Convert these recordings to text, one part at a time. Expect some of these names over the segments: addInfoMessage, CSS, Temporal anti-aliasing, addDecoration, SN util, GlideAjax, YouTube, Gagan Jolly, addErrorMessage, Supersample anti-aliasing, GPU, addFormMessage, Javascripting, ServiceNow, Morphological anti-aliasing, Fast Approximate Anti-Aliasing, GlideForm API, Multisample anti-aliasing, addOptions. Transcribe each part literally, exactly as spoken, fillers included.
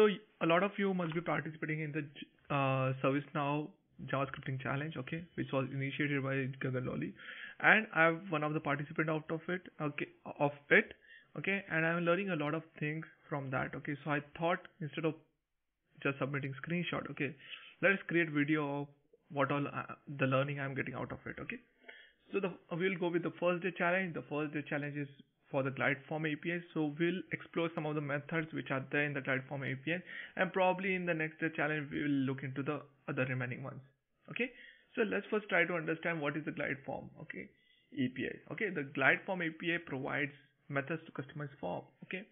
So a lot of you must be participating in the uh, ServiceNow JavaScripting challenge, okay, which was initiated by Gagan Jolly, and I'm one of the participants out of it, okay, of it, okay, and I'm learning a lot of things from that, okay. So I thought instead of just submitting screenshot, okay, let's create video of what all uh, the learning I'm getting out of it, okay. So the we'll go with the first day challenge. The first day challenge is for the GlideForm A P I. So we'll explore some of the methods which are there in the GlideForm A P I, and probably in the next day challenge we will look into the other remaining ones. Okay, so let's first try to understand what is the GlideForm okay A P I. Okay, the GlideForm A P I provides methods to customize form. Okay,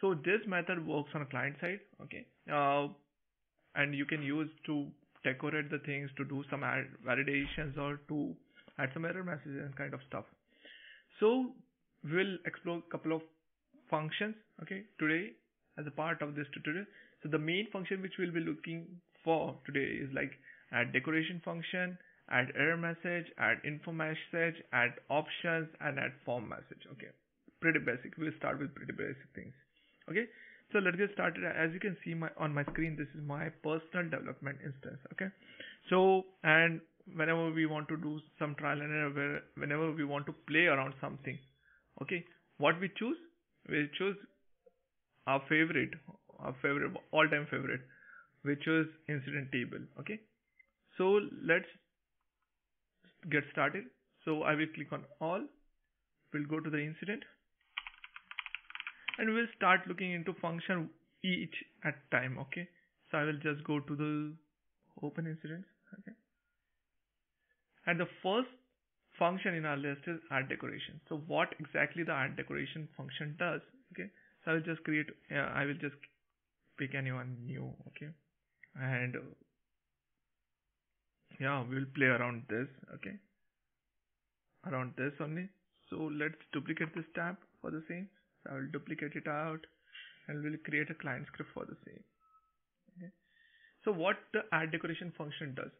so this method works on a client side. Okay, uh, and you can use to decorate the things, to do some add validations, or to add some error messages and kind of stuff. So we'll explore a couple of functions okay today as a part of this tutorial. So the main function which we'll be looking for today is like addDecoration function, addErrorMessage, addInfoMessage, addOptions, and addFormMessage. Okay, pretty basic. We'll start with pretty basic things. Okay, so let's get started. As you can see my on my screen, this is my personal development instance. Okay, so and whenever we want to do some trial and error, whenever we want to play around something, okay, what we choose, we choose our favorite, our favorite, all-time favorite, which is incident table. Okay, so let's get started. So I will click on all. We'll go to the incident, and we'll start looking into function each at time. Okay, so I will just go to the open incidents. Okay. And the first function in our list is addDecoration. So what exactly the addDecoration function does? Okay, so I will just create. Uh, I will just pick anyone new. Okay, and uh, yeah, we will play around this. Okay, around this only. So let's duplicate this tab for the same. So I will duplicate it out, and we'll create a client script for the same. Okay. So what the addDecoration function does?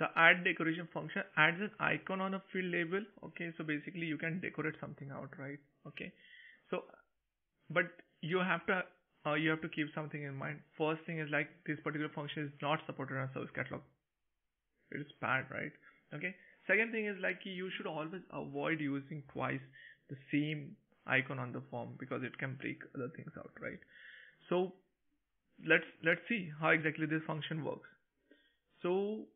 The add decoration function adds an icon on a field label. Okay, so basically you can decorate something out, right? Okay, so but you have to uh, you have to keep something in mind. First thing is like this particular function is not supported on service catalog. It is bad, right? Okay. Second thing is like you should always avoid using twice the same icon on the form because it can break other things out, right? So let's let's see how exactly this function works. So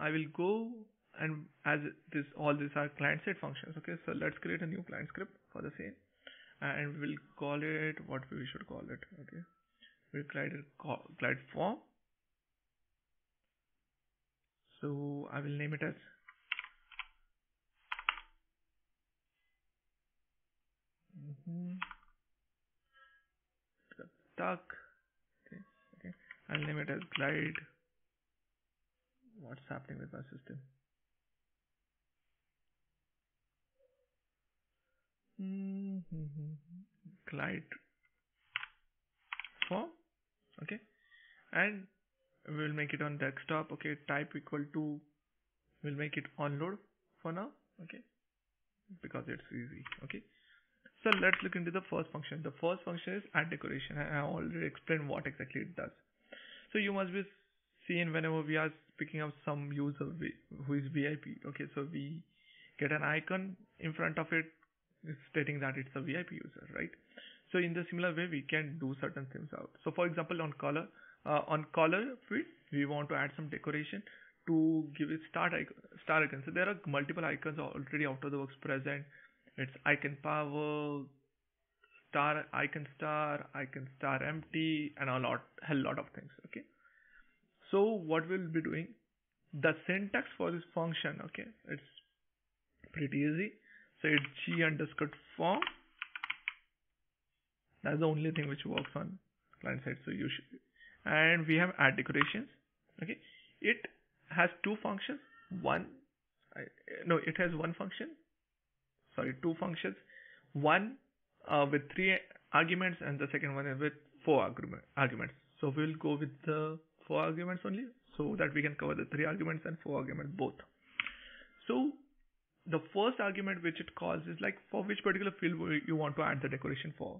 I will go, and as this all these are client-side functions. Okay, so let's create a new client script for the same, and we'll call it what we should call it. Okay, we'll create a glide form. So I will name it as mm-hmm. stuck. Okay, okay. I'll name it as glide. What's happening with my system? Mm-hmm. Glide form, okay, and we'll make it on desktop. Okay, type equal to, we'll make it onload for now. Okay, because it's easy. Okay, so let's look into the first function. The first function is addDecoration, and I already explained what exactly it does. So you must be seeing whenever we are picking up some user who is V I P. Okay, so we get an icon in front of it stating that it's a V I P user, right? So in the similar way we can do certain things out. So for example, on caller uh, on caller field we want to add some decoration to give it star icon, star icon. So there are multiple icons already out of the box present. It's icon power, star icon, star icon, star empty, and a lot a lot of things. Okay, so what we'll be doing, the syntax for this function, okay, it's pretty easy. So it's g underscore form. That's the only thing which works on client side. So you should, and we have add decorations. Okay, it has two functions. One, I, no, it has one function. Sorry, two functions. One uh, with three arguments, and the second one is with four argument arguments. So we'll go with the four arguments only, so that we can cover the three arguments and four arguments both. So the first argument which it calls is like for which particular field you want to add the decoration for.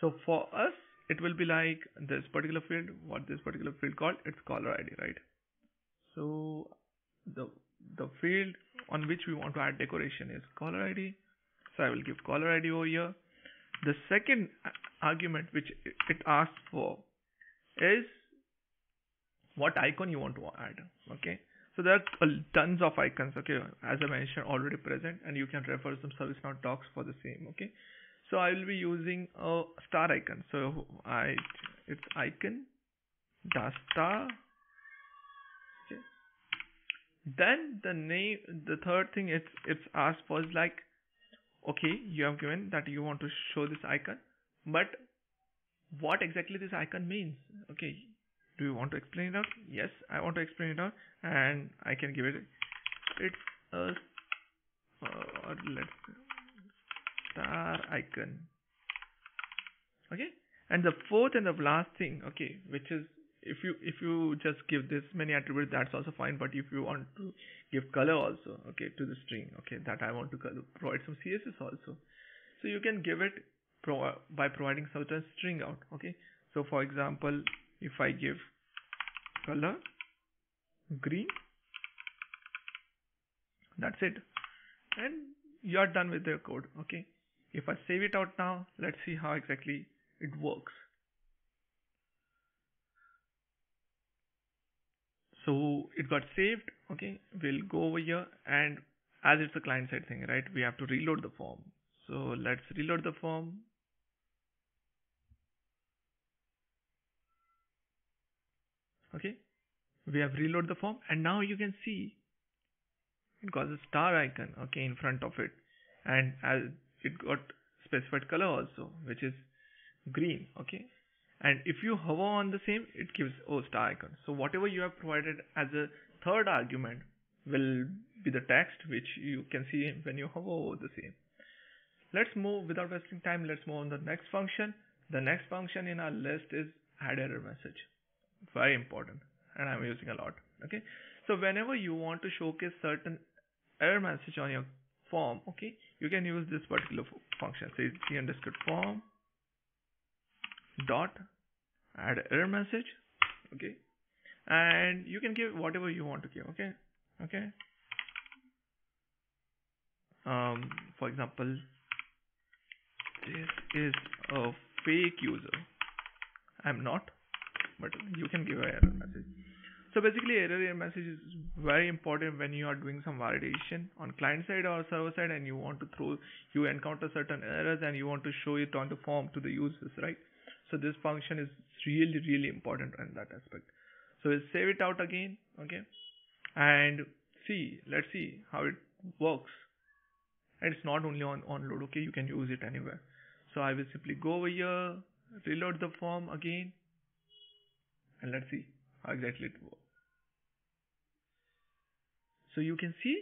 So for us it will be like this particular field, what this particular field called, it's caller I D, right? So the the field on which we want to add decoration is caller I D. So I will give caller I D over here. The second argument which it asks for is what icon you want to add. Okay, so there are tons of icons, okay, as I mentioned, already present, and you can refer some ServiceNow docs for the same. Okay, so I will be using a star icon, so I it's icon dash star. Okay. Then the name, the third thing it's it's asked for is like, okay, you have given that you want to show this icon, but what exactly this icon means? Okay, do you want to explain it out? Yes, I want to explain it out, and I can give it it's a uh, let's star icon. Okay, and the fourth and the last thing, okay, which is if you if you just give this many attributes, that's also fine, but if you want to give color also, okay, to the string, okay, that I want to color, provide some C S S also, so you can give it pro by providing certain string out. Okay, so for example, if I give color green, that's it, and you are done with your code. Okay, if I save it out now, let's see how exactly it works. So it got saved. Okay, we'll go over here, and as it's a client side thing, right, we have to reload the form. So let's reload the form. Okay, we have reloaded the form, and now you can see it got a star icon, okay, in front of it, and as it got specified color also, which is green. Okay, and if you hover on the same, it gives oh star icon. So whatever you have provided as a third argument will be the text which you can see when you hover over the same. Let's move without wasting time. Let's move on to the next function. The next function in our list is addErrorMessage. Very important, and I'm using a lot. Okay, so whenever you want to showcase certain error message on your form, okay, you can use this particular function. So it's the underscore form dot add error message. Okay, and you can give whatever you want to give. Okay, okay. Um, for example, this is a fake user. I'm not. But you can give an error message. So basically, error message is very important when you are doing some validation on client side or server side, and you want to throw, you encounter certain errors and you want to show it on the form to the users, right? So this function is really, really important in that aspect. So we'll save it out again, okay? And see, let's see how it works. And it's not only on onload, okay? You can use it anywhere. So I will simply go over here, reload the form again, and let's see how exactly it works. So you can see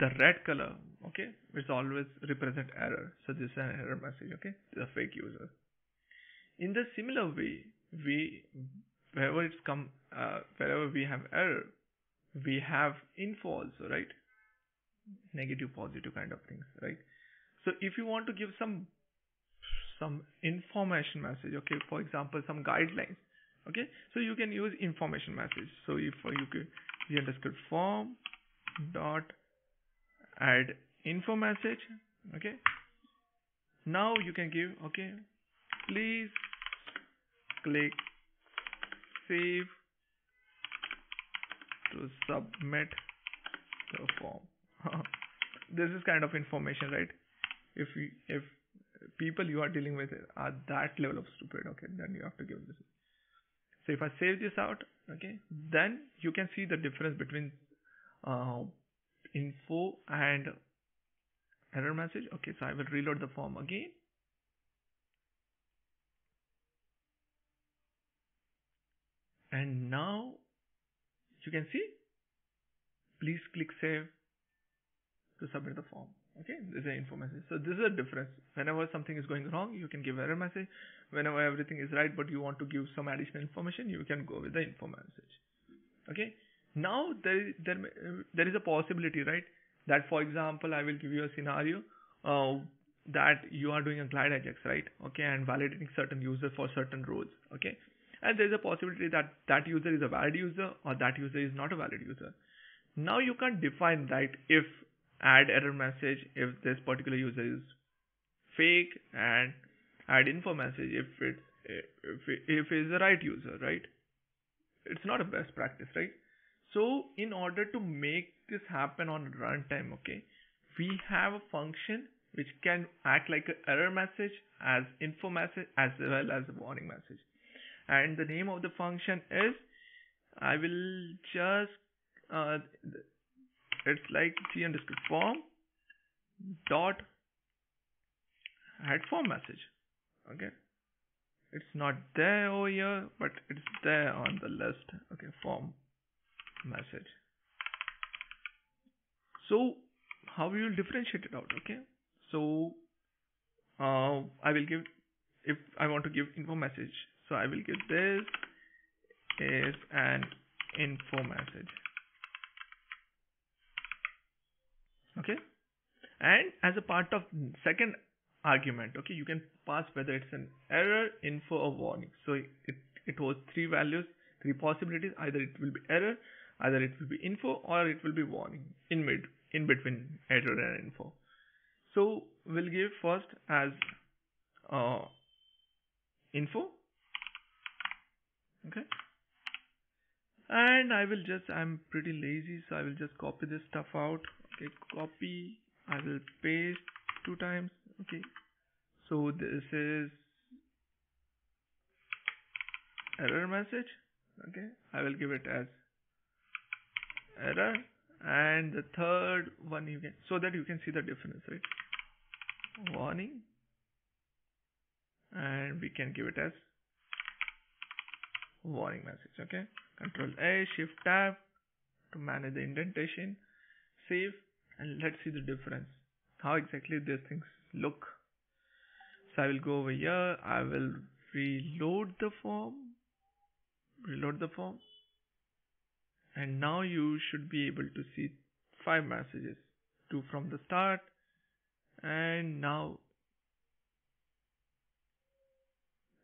the red color, okay, which always represent error. So this is an error message, okay, this is a fake user. In the similar way, we wherever it's come, uh, wherever we have error, we have info also, right? Negative, positive kind of things, right? So if you want to give some some information message, okay, for example, some guidelines. Okay, so you can use information message. So if you could the underscore form dot add info message. Okay, now you can give, okay, please click save to submit the form. This is kind of information, right? If you, if people you are dealing with are that level of stupid, okay, then you have to give this. So if I save this out, okay, then you can see the difference between uh, info and error message. Okay, so I will reload the form again. And now you can see, please click save to submit the form. Okay, this is an info message. So this is a difference. Whenever something is going wrong, you can give error message. Whenever everything is right, but you want to give some additional information, you can go with the info message. Okay. Now there is, there, there is a possibility, right? That for example, I will give you a scenario. Uh, that you are doing a GlideAjax, right? Okay, and validating certain user for certain roles. Okay, and there's a possibility that that user is a valid user or that user is not a valid user. Now you can't define, right, if addErrorMessage, if this particular user is fake, and addInfoMessage if it's if it, if it's the right user, right? It's not a best practice, right? So in order to make this happen on runtime, okay, we have a function which can act like an error message, as info message, as well as a warning message. And the name of the function is, I will just, uh, it's like g underscore form dot add form message. Okay, it's not there over here, but it's there on the list. Okay, form message. So how we will differentiate it out? Okay, so uh, I will give, if I want to give info message, so I will give this is an info message. Okay, and as a part of second argument, okay, you can pass whether it's an error, info, or warning. So it it holds three values, three possibilities. Either it will be error, either it will be info, or it will be warning in mid in between error and info. So we'll give first as uh, info. Okay, and I will just, I'm pretty lazy, so I will just copy this stuff out. Okay, copy, I will paste two times. Okay, so this is error message. Okay, I will give it as error, and the third one you can, so that you can see the difference, right? Warning, and we can give it as warning message. Okay, Control A, Shift Tab to manage the indentation, save, and let's see the difference, how exactly these things look. So I will go over here, I will reload the form, reload the form, and now you should be able to see five messages, two from the start, and now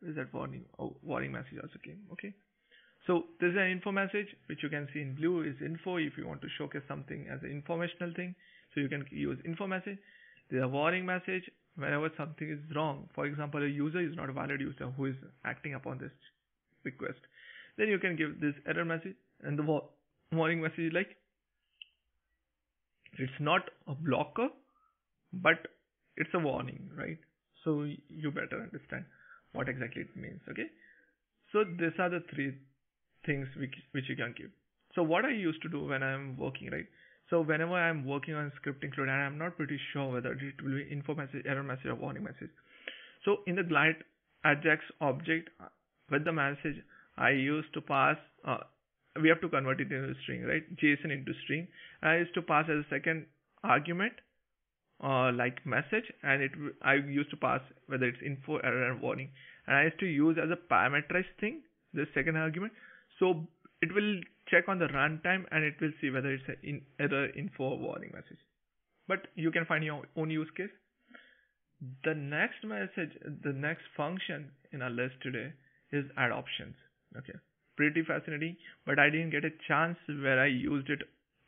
is that warning? Oh, warning message also came. Okay, so this is an info message, which you can see in blue is info, if you want to showcase something as an informational thing, so you can use info message. There's a warning message whenever something is wrong, for example, a user is not a valid user who is acting upon this request, then you can give this error message. And the war warning message is like, it's not a blocker, but it's a warning, right? So you better understand what exactly it means. Okay, so these are the three things which, which you can give. So what I used to do when I'm working, right? So whenever I'm working on scripting code and I'm not pretty sure whether it will be info message, error message, or warning message. So in the GlideAjax object with the message, I used to pass, uh, we have to convert it into string, right? JSON into string. I used to pass as a second argument, uh, like message, and it I used to pass whether it's info, error, and warning. And I used to use as a parameterized thing, the second argument. So it will check on the runtime and it will see whether it's an in error, info, or warning message. But you can find your own use case. The next message, the next function in our list today is addOptions. Okay, pretty fascinating, but I didn't get a chance where I used it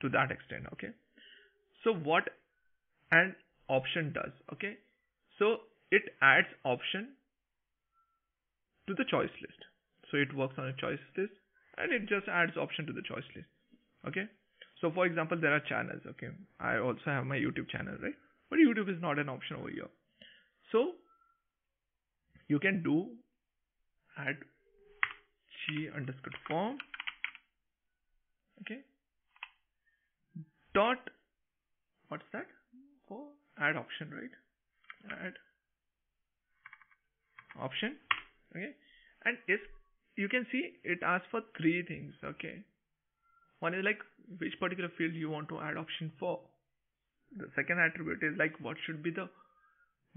to that extent. Okay, so what an option does? Okay, so it adds option to the choice list. So it works on a choice list, and it just adds option to the choice list. Okay, so for example, there are channels. Okay, I also have my YouTube channel, right? But YouTube is not an option over here. So you can do add g underscore form, okay, dot, what's that for? Add option, right? Add option. Okay, and if you can see, it asks for three things. Okay, one is like which particular field you want to add option for. The second attribute is like what should be the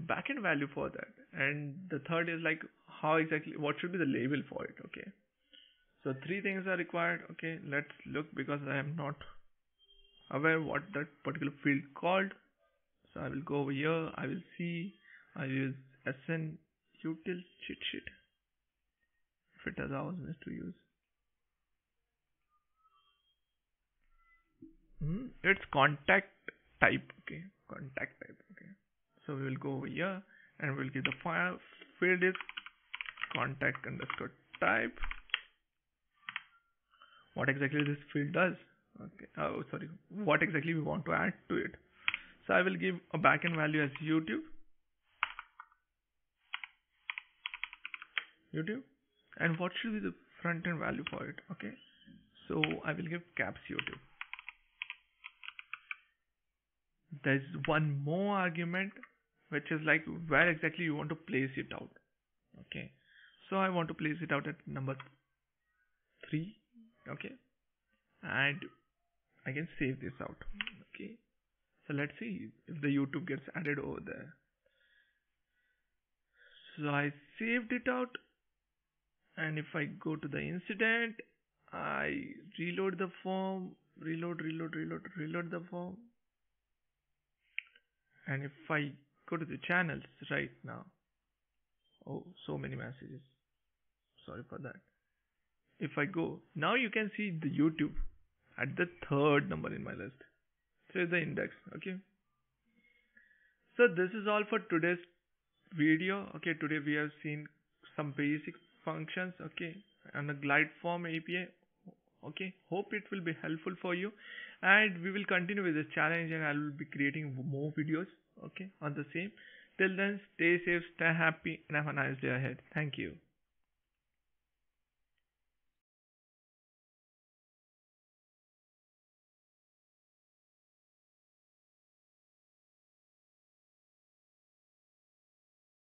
backend value for that, and the third is like how exactly what should be the label for it. Okay, so three things are required. Okay, let's look, because I am not aware what that particular field called. So I will go over here, I will see I use S N util cheat sheet if it allows me to use. Hmm, it's contact type. Okay, contact type. Okay, so we will go over here and we'll give the file field is contact underscore type. What exactly this field does? Okay, oh sorry, what exactly we want to add to it. So I will give a backend value as YouTube, YouTube, and what should be the front end value for it? Okay, so I will give caps YouTube. There's one more argument which is like where exactly you want to place it out. Okay, so I want to place it out at number three. Okay, and I can save this out. Okay, so let's see if the YouTube gets added over there. So I saved it out, and if I go to the incident, I reload the form, reload, reload, reload, reload the form. And if I go to the channels right now, oh, so many messages, sorry for that. If I go, now you can see the YouTube at the third number in my list. So the index, okay. So this is all for today's video. Okay, today we have seen some basic functions, okay, and the GlideForm A P I. Okay, hope it will be helpful for you, and we will continue with this challenge, and I will be creating more videos, okay, on the same. Till then, stay safe, stay happy, and have a nice day ahead. Thank you.